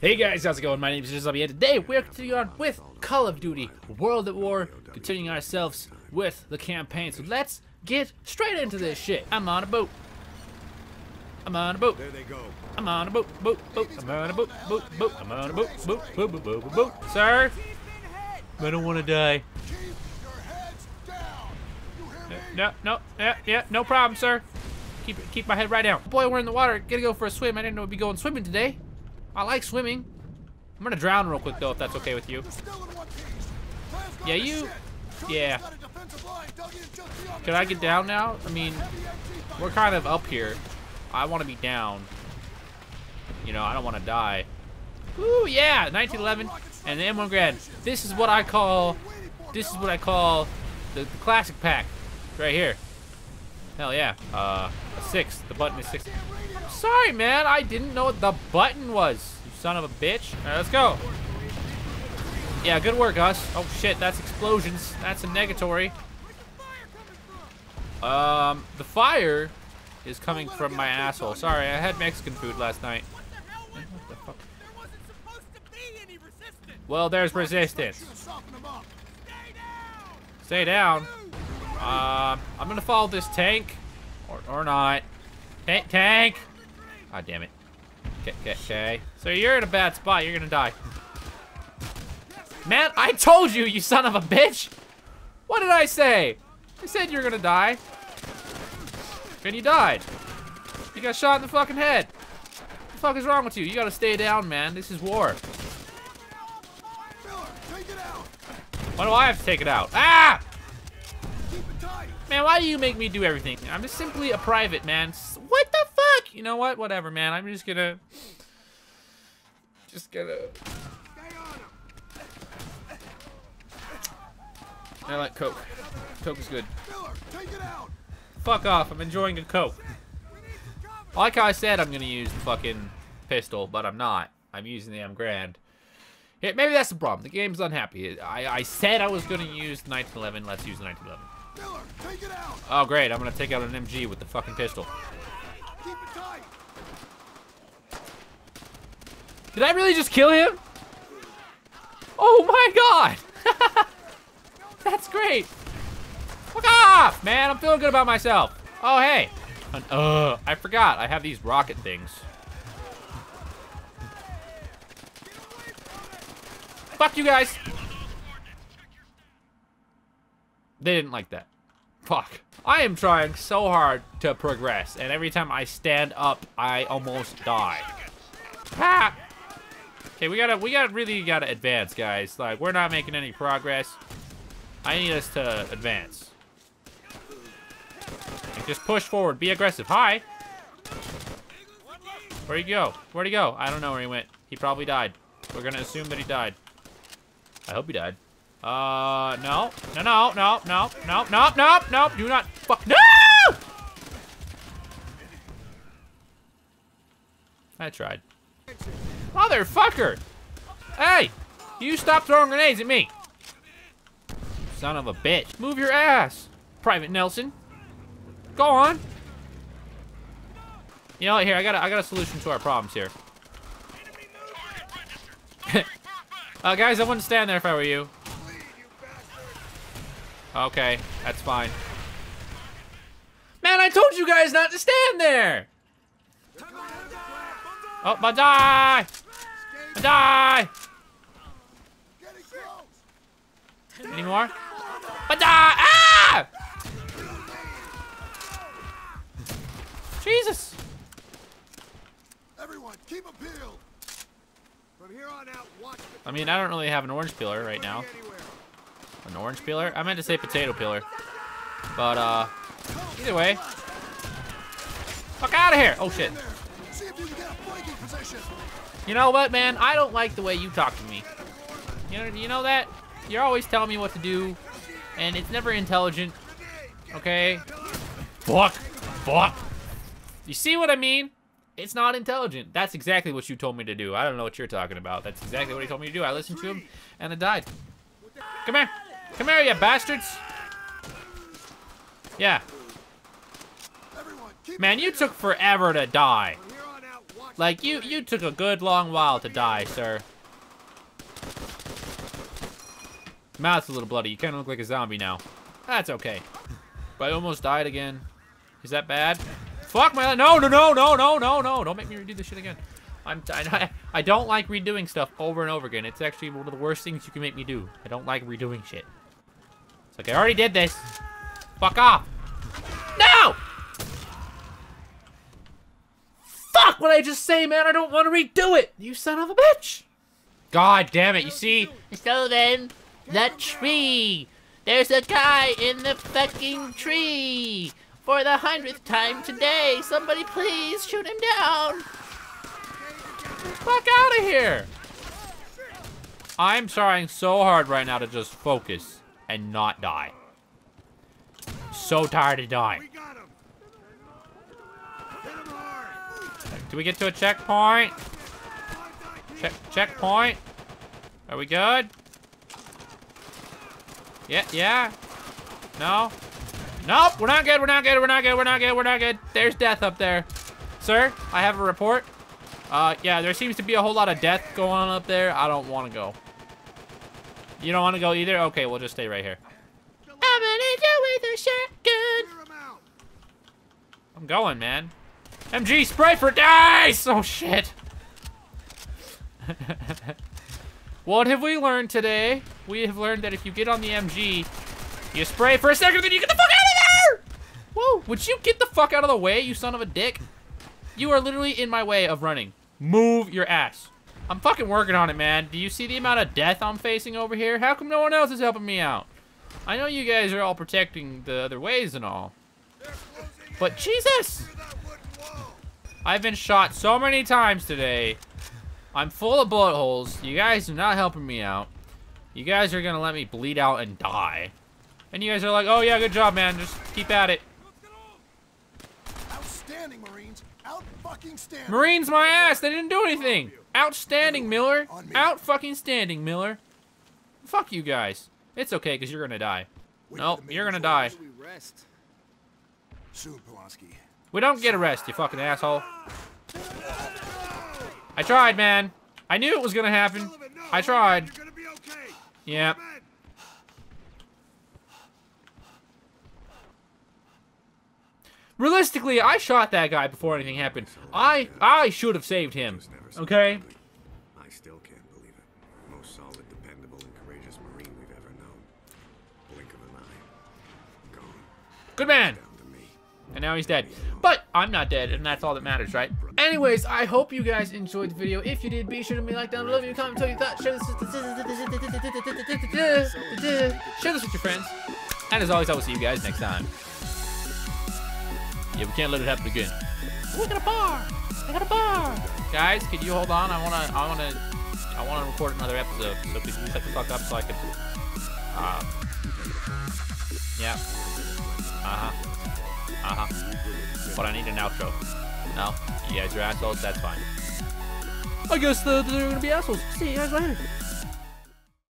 Hey guys, how's it going? My name is Jusubby, and today we're continuing on with Call of Duty World at War, continuing ourselves with the campaign. So let's get straight into this shit. I'm on a boat. I'm on a boat. There they go. I'm on a boat, boat, boat. I'm on a boat, boat, boat. I'm on a boat, boat, boat, boat, boat, boat. Sir, I don't want to die. Keep your heads down. Yeah, no problem, sir. Keep my head right down. Boy, we're in the water. Gotta go for a swim. I didn't know we'd be going swimming today. I like swimming. I'm gonna drown real quick though, if that's okay with you. Yeah, you. Yeah. Can I get down now? I mean, we're kind of up here. I want to be down. You know, I don't want to die. Ooh, yeah, 1911 and the M1 Grand. This is what I call. This is what I call the classic pack, right here. Hell yeah. A six. The button is six. Sorry, man. I didn't know what the button was. You son of a bitch. All right, let's go. Yeah, good work, us. Oh, shit. That's explosions. That's a negatory. The fire is coming from my asshole. Sorry, I had Mexican food last night. What the fuck? There wasn't supposed to be any resistance. Well, there's resistance. Stay down. I'm gonna follow this tank. Or not. Tank! God damn it. Okay. So you're in a bad spot. You're gonna die. Man, I told you, you son of a bitch! What did I say? I said you're gonna die. And you died. You got shot in the fucking head. What the fuck is wrong with you? You gotta stay down, man. This is war. Why do I have to take it out? Ah! Man, why do you make me do everything? I'm just simply a private, man. What the fuck? You know what? Whatever, man. I'm just gonna... I like Coke. Coke is good. Fuck off. I'm enjoying a Coke. Like I said, I'm gonna use the fucking pistol, but I'm not. I'm using the M Grand. Yeah, maybe that's the problem. The game's unhappy. I said I was gonna use 1911. Let's use the 1911. Take it out. Oh great, I'm gonna take out an MG with the fucking pistol. Keep it tight. Did I really just kill him? Oh my god! That's great! Fuck off! Man, I'm feeling good about myself. Oh hey! I forgot, I have these rocket things. Fuck you guys! They didn't like that. Fuck. I am trying so hard to progress, and every time I stand up, I almost die. Ha! Okay, we really gotta advance, guys. Like, we're not making any progress. I need us to advance. Like, just push forward. Be aggressive. Hi! Where'd he go? Where'd he go? I don't know where he went. He probably died. We're gonna assume that he died. I hope he died. No, do not fuck, no! I tried. Motherfucker! Hey! You stop throwing grenades at me! Son of a bitch. Move your ass, Private Nelson. Go on. You know what, here, I got a solution to our problems here. Guys, I wouldn't stand there if I were you. Okay, that's fine. Man, I told you guys not to stand there! Oh, but die! Die! Any more? But die! Ah! Jesus! Everyone, keep a peel. From here on out, watch. I mean, I don't really have an orange peeler right now. An orange peeler? I meant to say potato peeler. But, either way. Fuck out of here! Oh, shit. You know what, man? I don't like the way you talk to me. You know that? You're always telling me what to do, and it's never intelligent. Okay? Fuck! You see what I mean? It's not intelligent. That's exactly what you told me to do. I don't know what you're talking about. That's exactly what he told me to do. I listened to him, and I died. Come here. Come here, you bastards. Yeah. Man, you took forever to die. Like, you took a good long while to die, sir. Mouth's a little bloody. You kind of look like a zombie now. That's okay. But I almost died again. Is that bad? Fuck my life. No, no, no, no, no, no, no. Don't make me redo this shit again. I don't like redoing stuff over and over again. It's actually one of the worst things you can make me do. I don't like redoing shit. It's like, I already did this. Fuck off. No! Fuck what I just say, man. I don't want to redo it. You son of a bitch. God damn it. You see? So then... the tree! There's a guy in the fucking tree! For the 100th time today! Somebody please shoot him down! Fuck out of here! I'm trying so hard right now to just focus and not die. So tired of dying. Do we get to a checkpoint? Checkpoint? Are we good? Yeah, yeah. No. Nope, we're not good, we're not good, we're not good, we're not good, we're not good. There's death up there. Sir, I have a report. Yeah, there seems to be a whole lot of death going on up there. I don't want to go. You don't want to go either? Okay, we'll just stay right here. I'm gonna do with a shotgun. I'm going, man. MG, spray for dice! Oh, shit. What have we learned today? We have learned that if you get on the MG, you spray for a second, then you get the fuck out of there! Whoa, would you get the fuck out of the way, you son of a dick? You are literally in my way of running. Move your ass. I'm fucking working on it, man. Do you see the amount of death I'm facing over here? How come no one else is helping me out? I know you guys are all protecting the other ways and all. But Jesus! I've been shot so many times today. I'm full of bullet holes. You guys are not helping me out. You guys are gonna let me bleed out and die. And you guys are like, oh yeah, good job, man. Just keep at it. Outstanding, Marines. Out-fucking-standing. Marines, my ass. They didn't do anything. Outstanding, Miller. Out-fucking-standing, Miller. Fuck you guys. It's okay, because you're gonna die. Nope, you're gonna die. We don't get a rest, you fucking asshole. I tried, man. I knew it was gonna happen. I tried. Yeah. Realistically, I shot that guy before anything happened. I should have saved him. Okay. I still can't believe it. Most solid, dependable, and courageous Marine we've ever known. Blink of an eye. Gone. Good man. And now he's dead. But I'm not dead, and that's all that matters, right? Anyways, I hope you guys enjoyed the video. If you did, be sure to leave a like down below, leave a comment, tell you thoughts, share this with your friends. And as always, I will see you guys next time. Yeah, we can't let it happen again. We got a bar. I got a bar. Guys, could you hold on? I wanna record another episode. So could you shut the fuck up so I can? Yeah. But I need an outro. No? You guys are assholes? That's fine. I guess they're gonna be assholes. See you guys later.